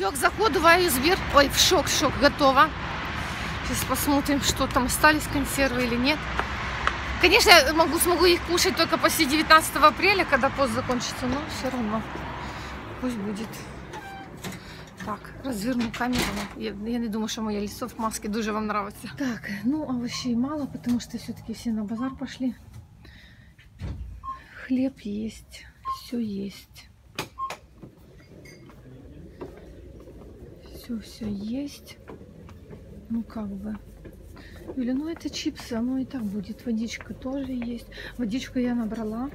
Все, к заходу в Аюзбери. Ой, в шок, готово. Сейчас посмотрим, что там, остались консервы или нет. Конечно, я смогу их кушать только после 19 апреля, когда пост закончится, но все равно пусть будет. Так, разверну камеру. Я не думаю, что моє лицо в маске дуже вам нравится. Так, ну овощей мало, потому что все-таки все на базар пошли. Хлеб есть, все есть. Все есть. Ну как бы. Юля, ну это чипсы, оно и так будет. Водичка тоже есть. Водичку я набрала.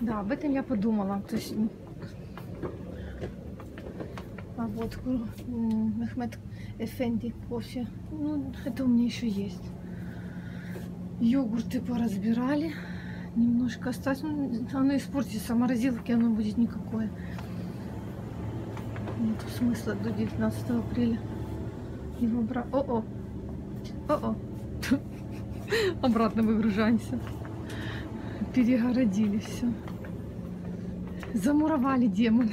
Да, об этом я подумала. То есть... А вот Мехмед Эфенди кофе. Ну, это у меня еще есть. Йогурты поразбирали. Немножко осталось. Ну, оно испортится, морозилки оно будет никакое. Нет смысла до 19 апреля его брать. О-о! Обратно выгружаемся. Перегородили все. Замуровали демоны.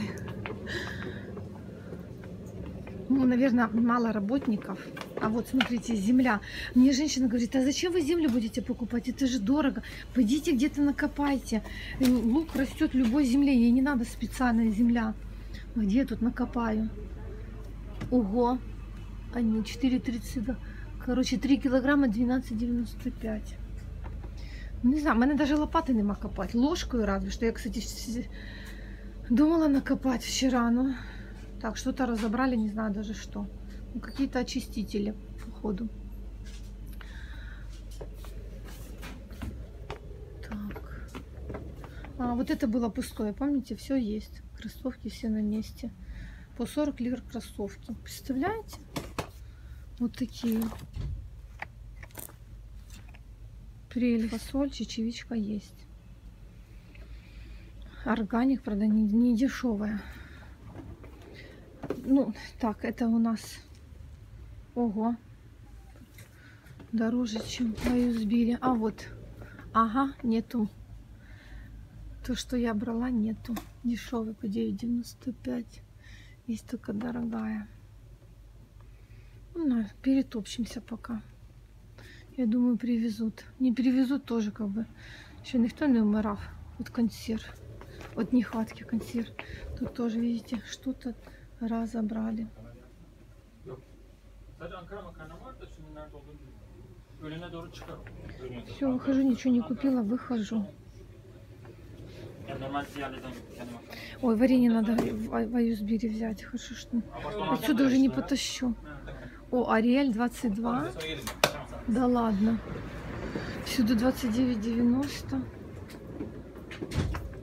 Ну, наверное, мало работников. А вот, смотрите, земля. Мне женщина говорит, а зачем вы землю будете покупать? Это же дорого. Пойдите где-то накопайте. Лук растет в любой земле. Ей не надо специальная земля. Где я тут накопаю? Ого! Они 4,32. Короче, 3 килограмма 12,95. Не знаю, у меня даже лопаты нема копать. Ложкою разве что. Я, кстати, думала накопать вчера, но... Так, что-то разобрали, не знаю даже что. Ну, какие-то очистители, походу. Так. А, вот это было пустое, помните? Все есть. Кроссовки все на месте. По 40 лир кроссовки. Представляете? Вот такие. Прелесть. Фасоль, чечевичка есть. Органик, правда, не дешевая. Ну, так, это у нас, ого, дороже, чем в Аюзбери. А вот, ага, нету. То, что я брала, нету. Дешевый по 9,95. Есть только дорогая. Ну, перетопчемся пока. Я думаю, привезут. Не привезут тоже, как бы. Еще никто не умирал от консерв. От нехватки консерв. Тут тоже, видите, что-то... разобрали. Все, выхожу, ничего не купила, выхожу. Ой, варенье надо в Аюзбери взять, хорошо, что отсюда уже не потащу. О, Ариэль 22. Да ладно. Всюду 29,90.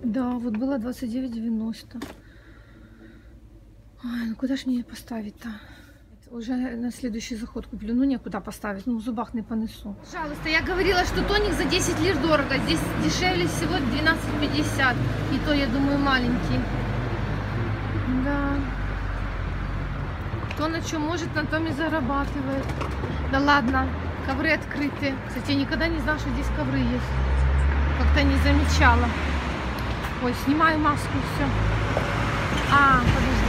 Да, вот было 29,90. Ой, ну куда ж мне ее поставить-то? Уже на следующий заход куплю. Ну некуда поставить, ну в зубах не понесу. Пожалуйста, я говорила, что тоник за 10 лир дорого. Здесь дешевле всего 12,50. И то, я думаю, маленький. Да. Кто на чем может, на том и зарабатывает. Да ладно, ковры открыты. Кстати, я никогда не знала, что здесь ковры есть. Как-то не замечала. Ой, снимаю маску, все. А, подождите.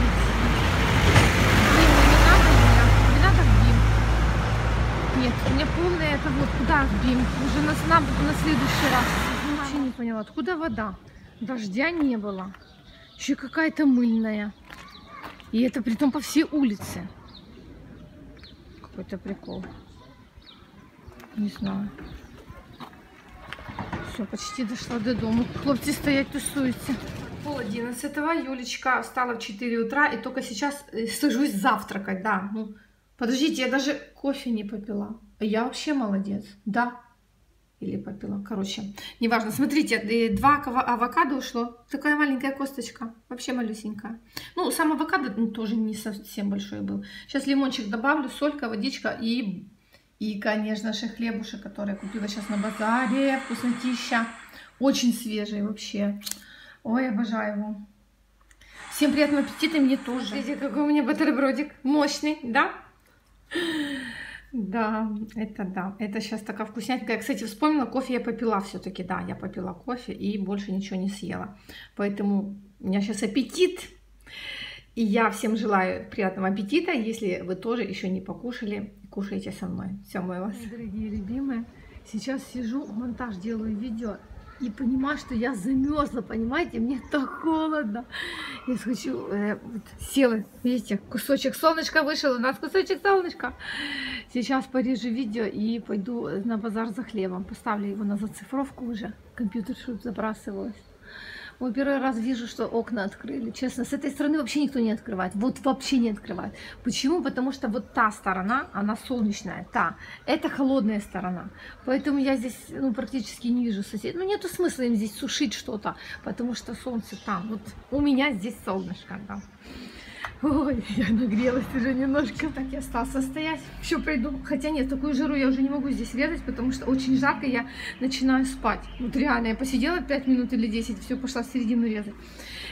Нет, у меня полная это вот куда бим. Уже на следующий раз. Я вообще не поняла, откуда вода. Дождя не было. Еще какая-то мыльная. И это при том по всей улице. Какой-то прикол. Не знаю. Все, почти дошла до дома. Хлопцы стоять тусуются. Пол 11-го. Юлечка встала в 4 утра. И только сейчас сажусь завтракать. Да, ну... Подождите, я даже кофе не попила. Я вообще молодец. Да. Или попила. Короче, неважно. Смотрите, 2 авокадо ушло. Такая маленькая косточка. Вообще малюсенькая. Ну, сам авокадо тоже не совсем большой был. Сейчас лимончик добавлю, солька, водичка и конечно же, хлебушек, который я купила сейчас на базаре. Вкуснотища. Очень свежий вообще. Ой, обожаю его. Всем приятного аппетита, мне тоже. Смотрите, какой у меня бутербродик. Мощный, да? Да, это сейчас такая вкуснятка. Я, кстати, вспомнила, кофе я попила все-таки, да, я попила кофе и больше ничего не съела. Поэтому у меня сейчас аппетит. И я всем желаю приятного аппетита. Если вы тоже еще не покушали, кушайте со мной. Все, мы вас. Дорогие любимые, сейчас сижу, монтаж делаю видео. И понимаю, что я замерзла, понимаете, мне так холодно. Я хочу, вот, села, видите, кусочек солнышка вышел, у нас кусочек солнышка. Сейчас порежу видео и пойду на базар за хлебом. Поставлю его на зацифровку уже, компьютер, чтобы забрасывалось. Вот первый раз вижу, что окна открыли. Честно, с этой стороны вообще никто не открывает. Вот вообще не открывает. Почему? Потому что вот та сторона, она солнечная, та. Это холодная сторона. Поэтому я здесь, ну, практически не вижу соседей. Ну, нету смысла им здесь сушить что-то, потому что солнце там. Вот у меня здесь солнышко, да. Ой, я нагрелась уже немножко. Так я остался стоять. Еще приду. Хотя нет, такую жару я уже не могу здесь резать, потому что очень жарко, я начинаю спать. Вот реально, я посидела 5 минут или 10, все, пошла в середину резать.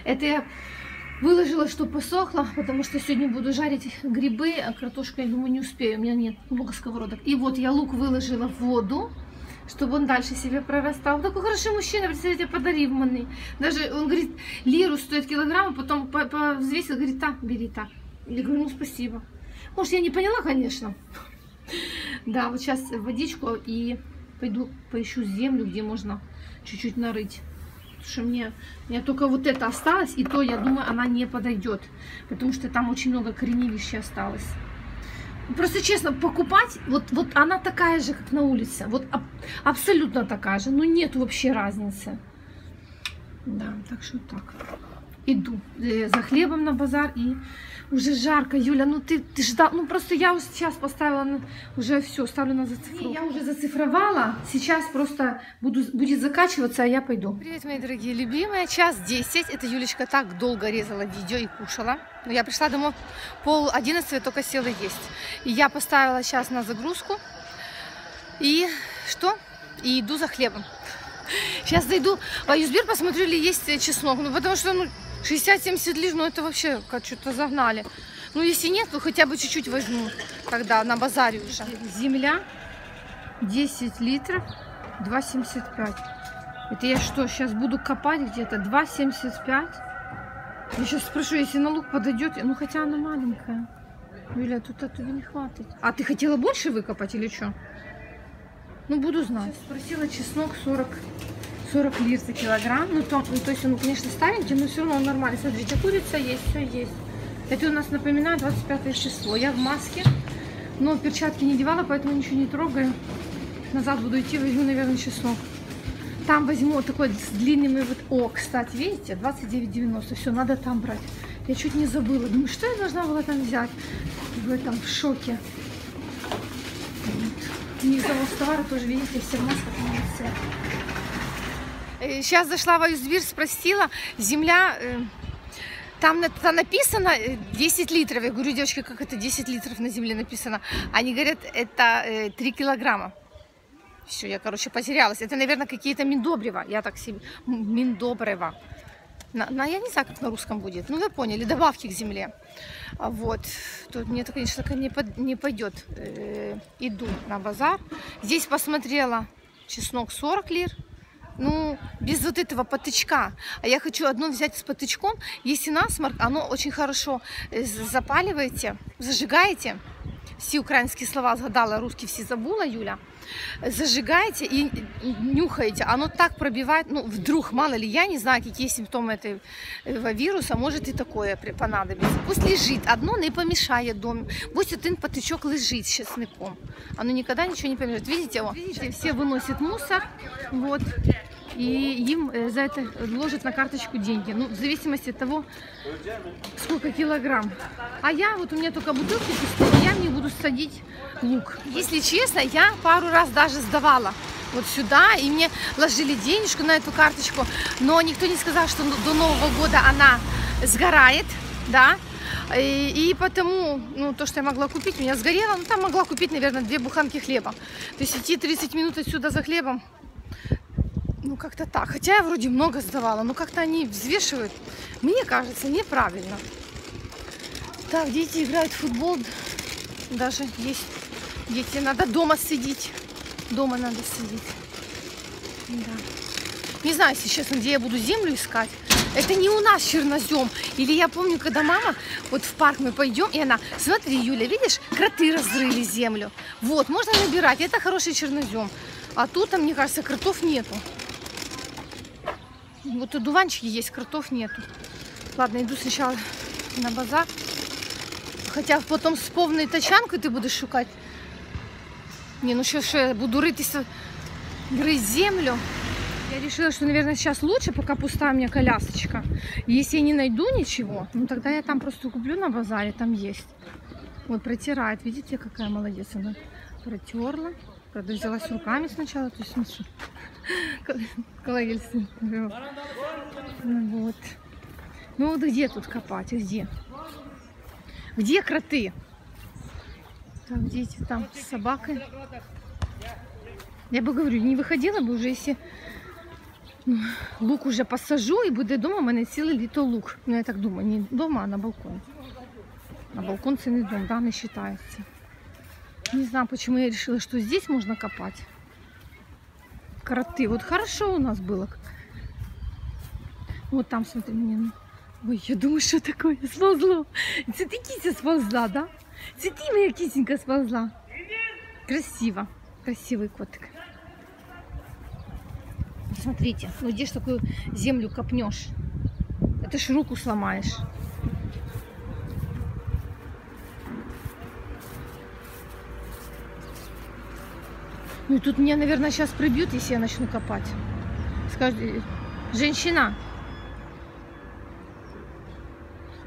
Это я выложила, что посохло, потому что сегодня буду жарить грибы, а картошку, я думаю, не успею, у меня нет много сковородок. И вот я лук выложила в воду, чтобы он дальше себе прорастал. Такой хороший мужчина, представляете, подарил мне. Даже он говорит, лиру стоит килограмм, потом взвесил, говорит, так, бери так. Я говорю, ну спасибо. Может, я не поняла, конечно. Да, вот сейчас водичку и пойду поищу землю, где можно чуть-чуть нарыть. Потому что мне только вот это осталось, и то, я думаю, она не подойдет. Потому что там очень много корневища осталось. Просто честно, покупать, вот она такая же, как на улице. Вот абсолютно такая же. Ну, нет вообще разницы. Да, так что так. Иду за хлебом на базар. И уже жарко, Юля, ну ты ждал. Ну, просто я уже сейчас поставила, уже все, ставлю на зацифровку. Я уже зацифровала. Сейчас просто будет закачиваться, а я пойду. Привет, мои дорогие любимые. Час 10. Это Юлечка так долго резала видео и кушала. Но я пришла домой 10:30, только села есть. И я поставила сейчас на загрузку. И что? И иду за хлебом. Сейчас зайду в Аюзбери, посмотрю, ли есть чеснок. Ну, потому что, ну, 60-70 лир, ну, это вообще как что-то загнали. Ну, если нет, то хотя бы чуть-чуть возьму тогда на базаре уже. Земля 10 литров 2,75. Это я что, сейчас буду копать где-то 2,75? Я сейчас спрошу, если на лук подойдет. Ну, хотя она маленькая. Юля, тут оттуда не хватит. А ты хотела больше выкопать или что? Ну, буду знать. Сейчас спросила чеснок 40 лир за килограмм. Ну, то есть он, конечно, старенький, но все равно он нормальный. Смотрите, курица есть, все есть. Это у нас, напоминаю, 25 число. Я в маске, но перчатки не девала, поэтому ничего не трогаю. Назад буду идти, возьму, наверное, чеснок. Там возьму вот такой с длинными вот... О, кстати, видите, 29,90. Все, надо там брать. Я чуть не забыла. Думаю, что я должна была там взять? В этом, в шоке. Вот. И из-за вас товара тоже, видите, все в масках, все. Сейчас зашла в Аюзбери, спросила, земля, там написано 10 литров. Я говорю, девочки, как это 10 литров на земле написано? Они говорят, это 3 килограмма. Все, я, короче, потерялась. Это, наверное, какие-то миндобрева. Я так себе... Миндобрева. Я не знаю, как на русском будет. Ну, вы поняли, добавки к земле. Вот. Тут мне это, конечно, не пойдет. Иду на базар. Здесь посмотрела чеснок 40 лир. Ну, без вот этого потычка. А я хочу одно взять с потычком. Если насморк, оно очень хорошо запаливаете, зажигаете. Все украинские слова сгадала, русские все забыла, Юля. Зажигаете и нюхаете. Оно так пробивает. Ну, вдруг, мало ли, я не знаю, какие симптомы этого вируса. Может и такое понадобится. Пусть лежит. Одно не помешает доме. Пусть один потычок лежит с чесноком. Оно никогда ничего не помешает. Видите, о, видите, все выносят мусор. Вот. И им за это ложат на карточку деньги. Ну, в зависимости от того, сколько килограмм. А я, вот у меня только бутылки пустые, я в них буду садить лук. Если честно, я пару раз даже сдавала вот сюда, и мне ложили денежку на эту карточку. Но никто не сказал, что до Нового года она сгорает, да. И потому, ну, то, что я могла купить, у меня сгорело. Ну, там могла купить, наверное, 2 буханки хлеба. То есть идти 30 минут отсюда за хлебом. Ну, как-то так. Хотя я вроде много сдавала, но как-то они взвешивают. Мне кажется, неправильно. Так, дети играют в футбол. Даже есть дети. Надо дома сидеть. Дома надо сидеть. Да. Не знаю, если честно, где я буду землю искать. Это не у нас чернозем. Или я помню, когда мама, вот в парк мы пойдем, и она, смотри, Юля, видишь, кроты разрыли землю. Вот, можно набирать, это хороший чернозем. А тут, мне кажется, кротов нету. Вот одуванчики есть, кротов нету. Ладно, иду сначала на базар. Хотя потом с повной тачанкой ты будешь шукать. Не, ну сейчас я буду грызть землю. Я решила, что, наверное, сейчас лучше, пока пустая у меня колясочка. Если я не найду ничего, ну тогда я там просто куплю на базаре, там есть. Вот протирает, видите, какая молодец она. Протерла, правда, взялась руками сначала, то есть, смотри, колоельцы. Вот. Ну вот где тут копать, где? Где кроты? Там дети, там с собакой. Я бы, говорю, не выходила бы уже, если... Лук уже посажу і буде вдома, в мене ціле літо лук. Ну, я так думаю, не вдома, а на балкон. На балкон це не дом, да, не считается. Не знаю, почему я решила, что здесь можно копать. Кроты. Вот хорошо у нас было. Вот там, смотри, мне... Ой, я думаю, что такое? Сползло. Це ти, кися, сползла, да? Це ти, моя кисенька, сползла. Красиво. Красивый котик. Смотрите, ну где ж такую землю копнешь? Это ж руку сломаешь. Ну и тут меня, наверное, сейчас прибьют, если я начну копать. Скажут, женщина,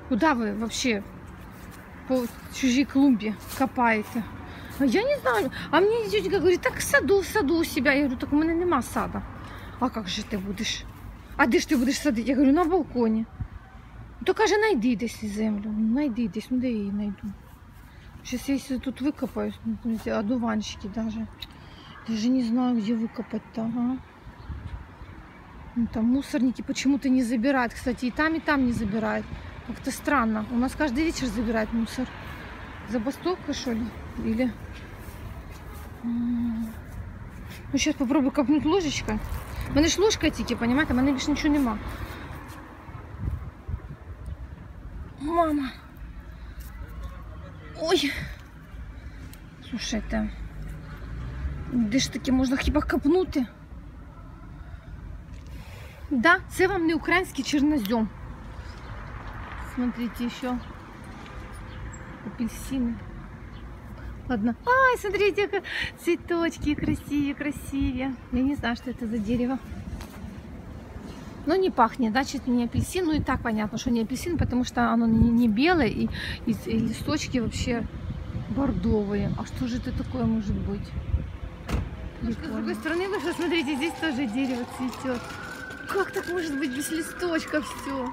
куда вы вообще по чужой клумбе копаете? А я не знаю. А мне тетенька говорит, так в саду у себя. Я говорю, так у меня нема сада. А как же ты будешь? А где ж ты будешь садить? Я говорю, на балконе. То каже, найди десь землю. Найди десь, ну да я ее найду. Сейчас если тут выкопаюсь, одуванчики даже. Даже не знаю, где выкопать-то. Ага. Ну, там мусорники почему-то не забирают. Кстати, и там не забирают. Как-то странно. У нас каждый вечер забирают мусор. Забастовка, что ли? Или... Ну, сейчас попробую копнуть ложечкой. У мене ж ложка тільки, понимаєте, у мене більше нічого нема. Мама. Ой. Слушайте. Де ж таки можна хіба копнути? Да, це вам не український чернозем. Смотрите, еще апельсины. Ладно. Ай, смотрите, как цветочки красивее, красивее. Я не знаю, что это за дерево. Но не пахнет, значит, не апельсин. Ну и так понятно, что не апельсин, потому что оно не белое, и листочки вообще бордовые. А что же это такое может быть? Немножко с другой стороны вышло, смотрите, здесь тоже дерево цветет. Как так может быть без листочков все?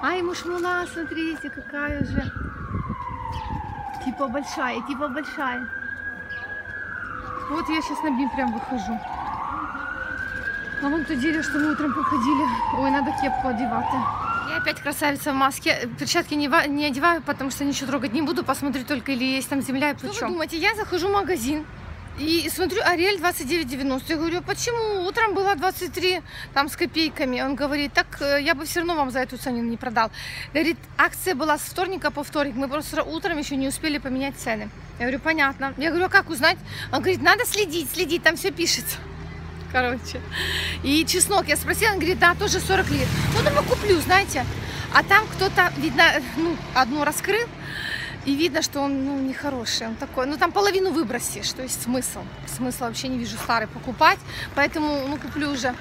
Ай, мушмула, смотрите, какая же... Типа большая, типа большая. Вот я сейчас над ним прям выхожу. А вон то дерево, что мы утром проходили. Ой, надо кепку одевать. Я опять красавица в маске. Перчатки не одеваю, потому что ничего трогать не буду. Посмотрю только, или есть там земля и причем. Что вы думаете, я захожу в магазин и смотрю, Ариэль 29,90. Я говорю, почему утром было 23 там с копейками? Он говорит, так я бы все равно вам за эту цену не продал. Говорит, акция была с вторника по вторник. Мы просто утром еще не успели поменять цены. Я говорю, понятно. Я говорю, а как узнать? Он говорит, надо следить, там все пишется. Короче. И чеснок я спросила, он говорит, да, тоже 40 лир. Ну, думаю, куплю, знаете. А там кто-то, видно, ну, одно раскрыл. И видно, что он, ну, нехороший, он такой, ну, там половину выбросишь, то есть смысл. Смысла вообще не вижу старый покупать, поэтому, ну, куплю уже,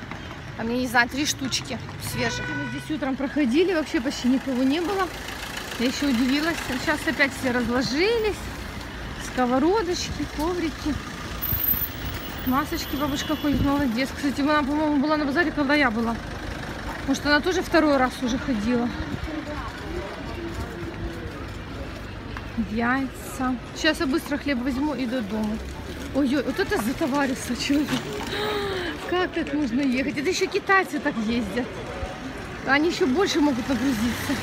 там, я не знаю, 3 штучки свежих. Мы здесь утром проходили, вообще почти никого не было, я еще удивилась. Сейчас опять все разложились, сковородочки, коврики, масочки, бабушка ходит, молодец. Кстати, она, по-моему, была на базаре, когда я была, может, она тоже второй раз уже ходила. Яйца. Сейчас я быстро хлеб возьму и до дома. Ой-ой, вот это затоварился человек. Как так нужно ехать? Это еще китайцы так ездят. Они еще больше могут нагрузиться.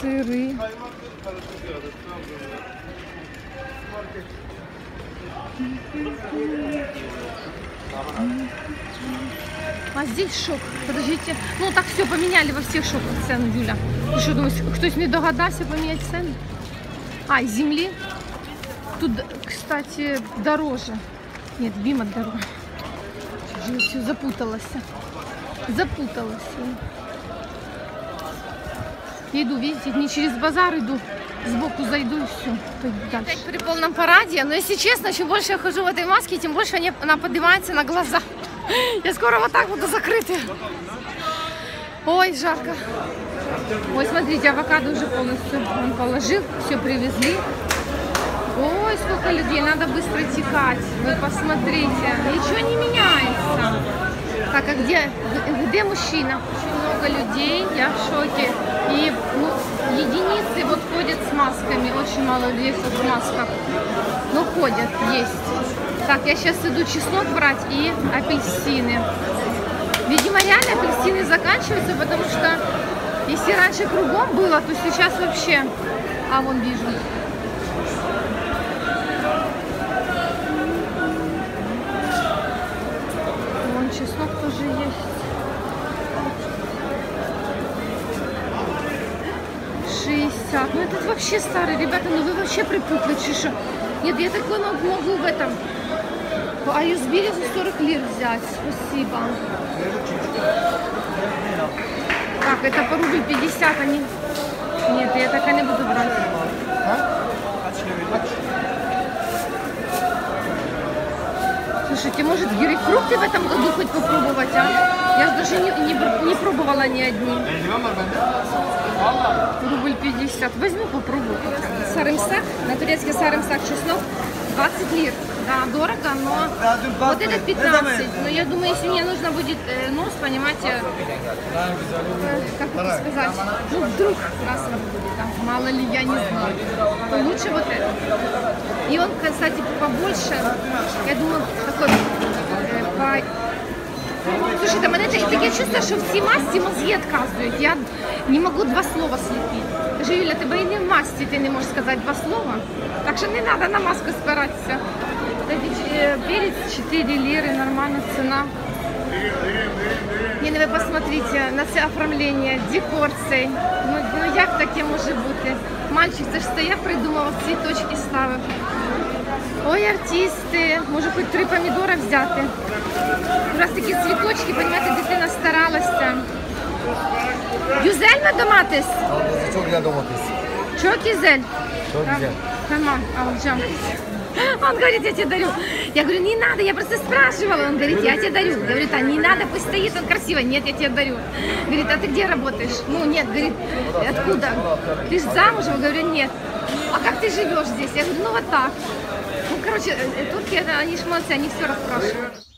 Сыры. А здесь шок. Подождите. Ну так все поменяли во всех шоках цену, Юля. Ты что думаешь, кто-то не догадался поменять цены? А, земли. Тут, кстати, дороже. Нет, Бима дороже. Я все запуталась. Запуталась. Я иду, видите, не через базар иду. Сбоку зайду и все. Опять при полном параде. Но если честно, чем больше я хожу в этой маске, тем больше она поднимается на глаза. Я скоро вот так буду закрыта. Ой, жарко. Ой, смотрите, авокадо уже полностью он положил. Все привезли. Ой, сколько людей. Надо быстро текать. Вы посмотрите. Ничего не меняется. Так, а где мужчина? Очень много людей. Я в шоке. И ну, единицы вот ходят с масками. Очень мало людей в масках. Но ходят, есть. Так, я сейчас иду чеснок брать и апельсины. Видимо, реально апельсины заканчиваются, потому что если раньше кругом было, то сейчас вообще... А, вон вижу. Вон чеснок тоже есть. 60. Ну, этот вообще старый. Ребята, ну вы вообще припутали, чешу. Нет, я такой могу в этом... Аюзбери за 40 лир взять. Спасибо. Так, это по рубль 50 они... Нет, я так и не буду брать. А? Слушайте, может гирифрукты в этом году хоть попробовать, а? Я даже не пробовала ни одни. Рубль 50. Возьму, попробую. Сарымсак, на турецкий сарымсак, чеснок 20 лир. Да, дорого, но вот этот 15. Но я думаю, если мне нужно будет нос, понимаете, как это сказать, ну вдруг раз будет, а? Мало ли, я не знаю, то лучше вот это. И он, кстати, побольше, я думаю, такой, слушайте, мене таке чувство, що в цій масці мозги відказують. Я не можу два слова сліпити. Кажу, Юля, тебе і не в масці, ти не можеш сказати два слова. Так що не треба на маску спиратися. Перець 4 ліри, нормальна ціна. Ви посмотрите на це оформлення, декор цей. Ну як таке може бути? Мальчик, це ж це я придумала, цвіточки ставив. Ой, артисти, може хоч 3 помідори взяти. У нас такі цвіточки, розумієте, дитина старалася. Юзель ми доматись? Чок я доматись. Чок юзель? Чок юзель. Тамам, алджам. Он говорит, я тебе дарю. Я говорю, не надо, я просто спрашивала. Он говорит, я тебе дарю. Говорит, а не надо, пусть стоит, он красиво. Нет, я тебе дарю. Говорит, а ты где работаешь? Ну, нет, говорит, откуда? Ты же замужем? Говорю, нет. А как ты живешь здесь? Я говорю, ну вот так. Ну, короче, турки, они ж молодцы, они все расспрашивают.